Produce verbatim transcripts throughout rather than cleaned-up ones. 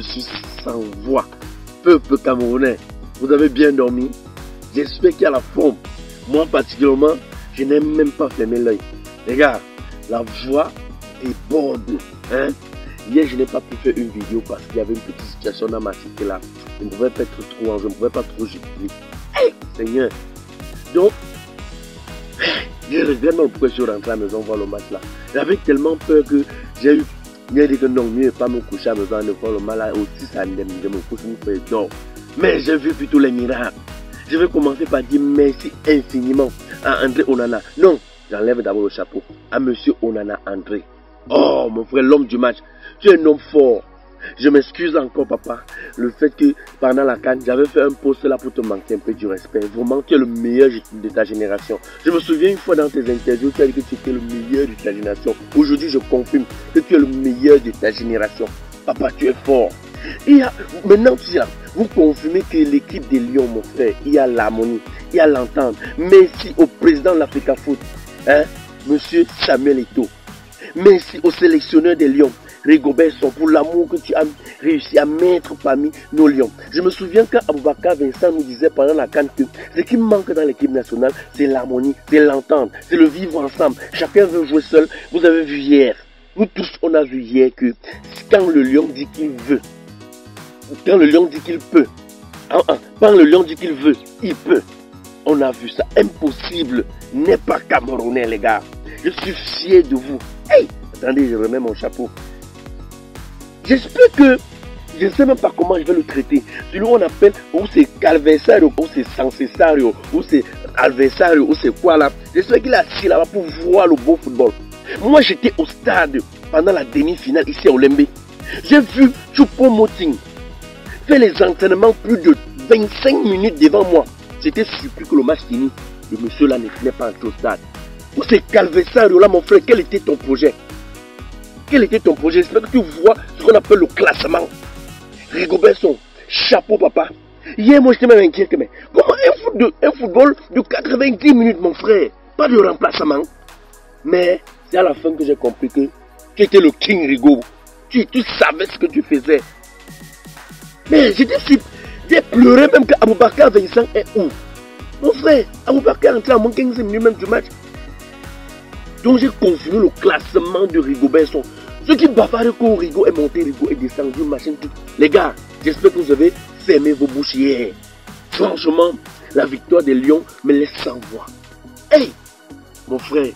de six cents voix. Peuple camerounais, vous avez bien dormi? J'espère qu'il y a la forme. Moi particulièrement, je n'ai même pas fermé l'œil. Les gars, la voix déborde. Hein? Hier, je n'ai pas pu faire une vidéo parce qu'il y avait une petite situation dans ma cité là. Je ne pouvais pas être trop, je ne pouvais pas trop gicler. Hey, Seigneur! Donc, je regrette même pourquoi je suis rentré à la maison voir le match là. J'avais tellement peur que j'ai eu. J'ai dit que non, mieux pas me coucher à la maison, ne voir le match là aussi, ça ne me couche pas. Non. Mais j'ai vu plutôt les miracles. Je vais commencer par dire merci infiniment à André Onana. Non, j'enlève d'abord le chapeau à Monsieur Onana André. Oh, mon frère, l'homme du match. Tu es un homme fort. Je m'excuse encore, papa. Le fait que pendant la C A N, j'avais fait un post là pour te manquer un peu du respect. Vraiment, tu es le meilleur de ta génération. Je me souviens une fois dans tes interviews, tu as dit que tu étais le meilleur de ta génération. Aujourd'hui, je confirme que tu es le meilleur de ta génération. Papa, tu es fort. Il y a, maintenant, tu sais, vous confirmez que l'équipe des Lions, mon frère, il y a l'harmonie, il y a l'entente. Merci au président de l'Africa Foot, hein, Monsieur Samuel Eto'o. Merci au sélectionneur des Lions, Rigobert Song, pour l'amour que tu as réussi à mettre parmi nos Lions. Je me souviens quand Aboubaka Vincent nous disait pendant la C A N que ce qui manque dans l'équipe nationale, c'est l'harmonie, c'est l'entente, c'est le vivre ensemble. Chacun veut jouer seul. Vous avez vu hier, nous tous, on a vu hier que quand le Lion dit qu'il veut, quand le lion dit qu'il peut, quand le lion dit qu'il veut, il peut. On a vu ça. Impossible n'est pas camerounais, les gars. Je suis fier de vous. Hey, attendez, je remets mon chapeau. J'espère que, je ne sais même pas comment je vais le traiter. Celui qu'on appelle, ou c'est calversario, ou c'est sancessario, ou c'est adversario, ou c'est quoi là. J'espère qu'il est assis là-bas pour voir le beau football. Moi, j'étais au stade pendant la demi-finale ici à Olembe. J'ai vu Choupo Moting fait les entraînements plus de vingt-cinq minutes devant moi. J'étais surpris que le match fini. Le monsieur là ne venait pas au stade. Pour ces calversario là, mon frère, quel était ton projet? Quel était ton projet? J'espère que tu vois ce qu'on appelle le classement. Rigobert Song, chapeau papa. Hier, moi, j'étais même inquiet. Mais comment un, foot de, un football de quatre-vingt-dix minutes, mon frère? Pas de remplacement. Mais c'est à la fin que j'ai compris que tu étais le King Rigo. Tu, tu savais ce que tu faisais. Mais j'étais j'ai pleuré même que Aboubaka Vincent est où? Mon frère, Aboubaka est entré à mon quinzième minute même du match. Donc j'ai confirmé le classement de Rigobert Song. Ceux qui bavarent quand Rigo est monté, Rigo est descendu, machin, tout. Les gars, j'espère que vous avez fermé vos bouches hier. Franchement, la victoire des Lions me laisse sans voix. Hey, mon frère,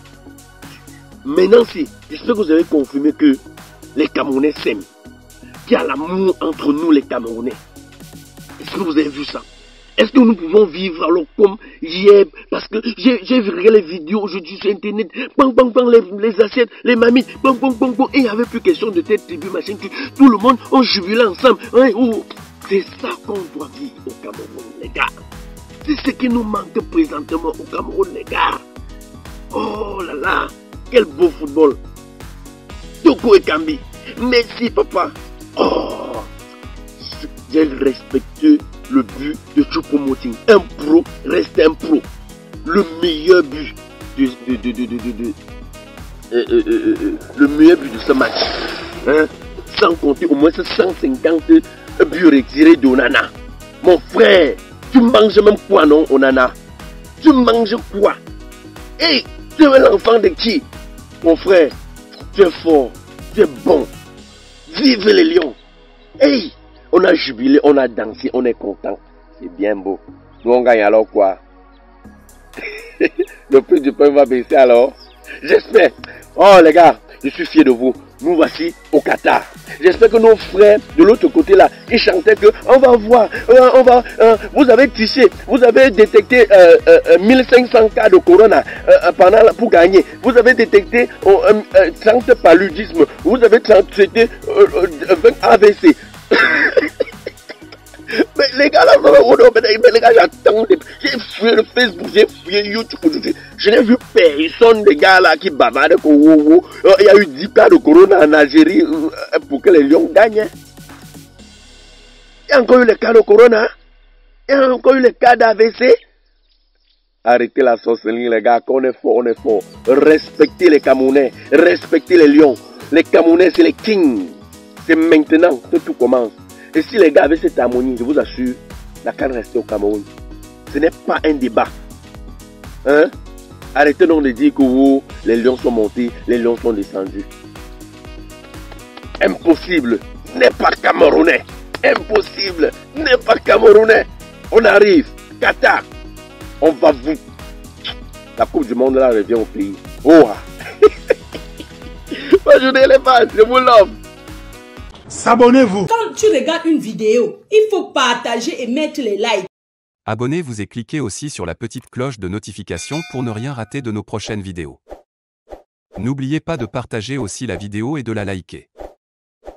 maintenant si, j'espère que vous avez confirmé que les Camerounais s'aiment. Qu'il y a l'amour entre nous les Camerounais. Est-ce que vous avez vu ça? Est-ce que nous pouvons vivre alors comme hier? Parce que j'ai vu les vidéos aujourd'hui sur internet, bang bang bang, les, les assiettes, les mamies, bang bang bang bang, et il n'y avait plus question de tête tribu, machin, tout, tout le monde, on jubilait ensemble. Hein, oh. C'est ça qu'on doit vivre au Cameroun, les gars. C'est ce qui nous manque présentement au Cameroun, les gars. Oh là là, quel beau football. Toko et Kambi, merci papa. Oh, j'ai respecté le but de Choupo Moting. Un pro reste un pro. Le meilleur but de, de, de, de, de, de, de euh, euh, euh, euh, le meilleur but de ce match. Hein? Sans compter au moins cent cinquante buts retirés d'Onana. Mon frère, tu manges même quoi non Onana? Tu manges quoi? Hé, hey, tu es l'enfant de qui? Mon frère, tu es fort, tu es bon. Vive les Lions! Hey! On a jubilé, on a dansé, on est content. C'est bien beau. Nous on gagne alors quoi? Le prix du pain va baisser alors? J'espère! Oh les gars, je suis fier de vous. Nous voici au Qatar. J'espère que nos frères de l'autre côté là, ils chantaient que on va voir, euh, on va, euh, vous avez triché, vous avez détecté euh, euh, mille cinq cents cas de corona euh, pendant la, pour gagner, vous avez détecté oh, euh, euh, trente paludismes, vous avez traité euh, euh, vingt A V C. Mais les gars là, oh non, mais les gars, j'attends, j'ai fouillé le Facebook, j'ai fouillé YouTube, je n'ai vu personne des gars là qui bavardent. Il y a eu dix cas de corona en Algérie pour que les Lions gagnent. Il y a encore eu les cas de corona, il y a encore eu les cas d'A V C. Arrêtez la sorcellerie les gars, qu'on est fort, on est fort. Respectez les Camerounais, respectez les Lions. Les Camerounais c'est les kings, c'est maintenant que tout commence. Et si les gars avaient cette harmonie, je vous assure, la CAN restait au Cameroun. Ce n'est pas un débat. Hein? Arrêtez donc de dire que oh, les lions sont montés, les lions sont descendus. Impossible, n'est pas camerounais. Impossible, n'est pas camerounais. On arrive, Qatar, on va vous. La Coupe du Monde là revient au pays. Oh! Bonjour les fans, je vous love. S'abonnez-vous. Quand tu regardes une vidéo, il faut partager et mettre les likes. Abonnez-vous et cliquez aussi sur la petite cloche de notification pour ne rien rater de nos prochaines vidéos. N'oubliez pas de partager aussi la vidéo et de la liker.